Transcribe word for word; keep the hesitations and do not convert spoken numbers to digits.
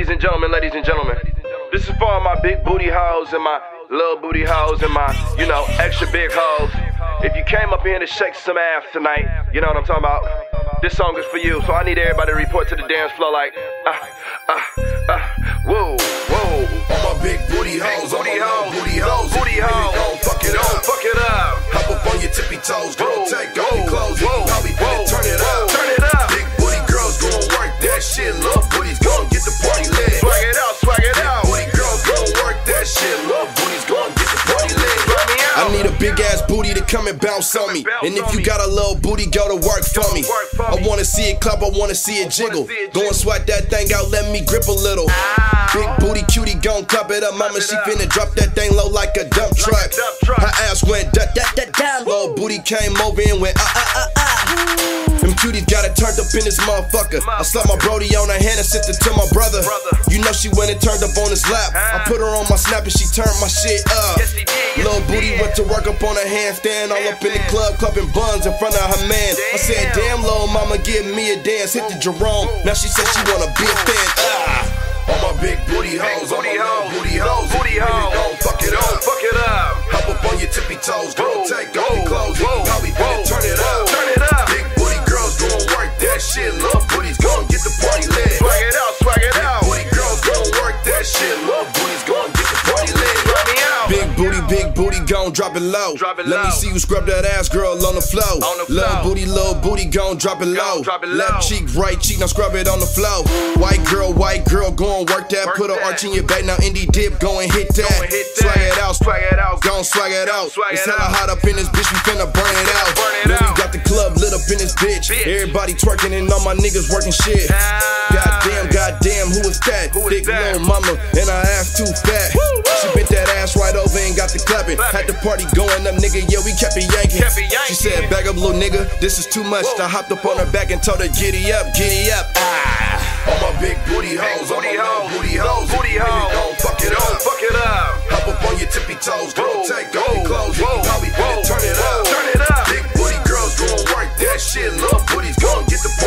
Ladies and gentlemen, ladies and gentlemen, this is for all my big booty hoes and my little booty hoes and my, you know, extra big hoes. If you came up here to shake some ass tonight, you know what I'm talking about? This song is for you, so I need everybody to report to the dance floor like, ah, ah, ah, whoa, whoa. All my big booty hoes, all my little booty hoes, booty hoes, don't fuck it up, fuck it up. Hop up on your tippy toes, girl, take off your clothes, I'll be finna turn it up, turn it up. Big booty girls gon' work that shit, love booties gon' get the party lit. Swag it out, swag it out. Big booty girls gon' work that shit, love booties gon' get the party lit. I need a big ass booty to come and bounce on me. And if you got a little booty, go to work for me. I wanna see it clap, I wanna see it jiggle. Go and swipe that thing out, let me grip a little. Big booty cutie gon' cup it up, mama, she finna drop that thing low like a dump truck. Her ass went da da da da. Little booty came over and went ah ah ah ah. Them cuties got it turned up in this motherfucker. I slapped my brody on her hand and sent it to my brother. You know she went and turned up on his lap. I put her on my snap and she turned my shit up. Little booty went to work up on a handstand, all up in the club, clubbing buns in front of her man. I said, damn, little mama, give me a dance. Hit the Jerome. Now she said she wanna be a fan. Ah. All my big booty hoes, all my little booty hoes, booty hoes, don't fuck it up, fuck it up. Hop up on your tippy toes, girl, take off your clothes, I'll be finna turn it up, turn it up. Big booty girls gon' work that shit, love booties gon' get the party lit. Swag it out, swag it out. Big booty girls gon' work that shit, love booties gon' get the party lit. Big booty, big booty, gon' drop it low. Drop it Let low. me see you scrub that ass, girl, on the floor. Little booty, little booty, gon' drop it low. Drop it Left low. cheek, right cheek, now scrub it on the floor. White girl, white girl, gon' work that. Work Put that. an arch in your back, now indie dip, go and hit that. Hit that. Swag it out, swag it out, gon' swag it out. Swag it's hella hot up in this bitch, we finna burn it out. Burn it Then out. We got the club lit up in this bitch. bitch. Everybody twerking and all my niggas working shit. Nice. Goddamn, goddamn, who is that? Who is Thick that? Little mama, and her ass too fat. Woo, woo. She bent that ass right over and got the clapping. Had the party going up, nigga, yeah, we kept it yanking. She said, back up, little nigga, this is too much. I hopped up on her back and told her, giddy up, giddy up. Ah. All my big booty hoes, all my little booty hoes, booty hoes, don't fuck it up, fuck it up. Hop up on your tippy toes, girl, take off your clothes, I'll be finna turn it up, turn it up. Big booty girls gon' work that shit, little booties gon' get the